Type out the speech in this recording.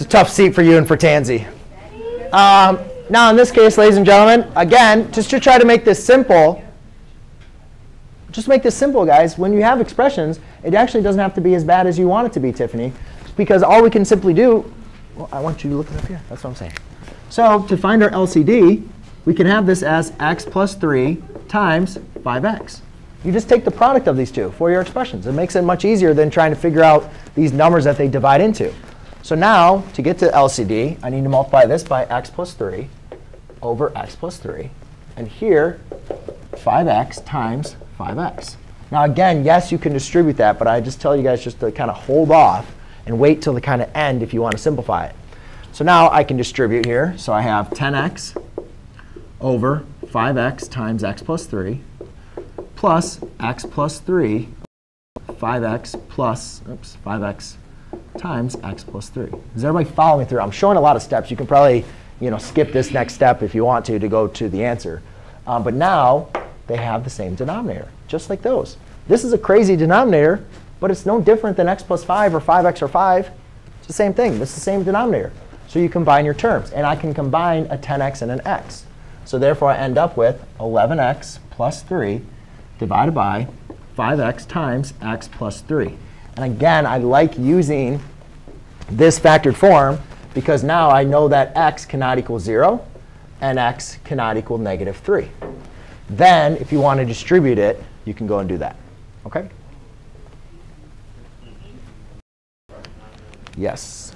It's a tough seat for you and for Tansy. Now in this case, ladies and gentlemen, again, just to try to make this simple, just make this simple, guys. When you have expressions, it actually doesn't have to be as bad as you want it to be, Tiffany, because all we can simply do, well, I want you to look it up here. That's what I'm saying. So to find our LCD, we can have this as x plus 3 times 5x. You just take the product of these two for your expressions. It makes it much easier than trying to figure out these numbers that they divide into. So now, to get to LCD, I need to multiply this by x plus 3 over x plus 3. And here, 5x times 5x. Now again, yes, you can distribute that, but I just tell you guys just to kind of hold off and wait till the kind of end if you want to simplify it. So now I can distribute here. So I have 10x over 5x times x plus 3 plus x plus 3 5x times x plus 3. Does everybody follow me through? I'm showing a lot of steps. You can probably skip this next step if you want to go to the answer. But now they have the same denominator, just like those. This is a crazy denominator, but it's no different than x plus 5 or 5x or 5. It's the same thing. It's the same denominator. So you combine your terms. And I can combine a 10x and an x. So therefore, I end up with 11x plus 3 divided by 5x times x plus 3. And again, I like using this factored form because now I know that x cannot equal 0 and x cannot equal negative 3. Then, if you want to distribute it, you can go and do that. OK? Yes.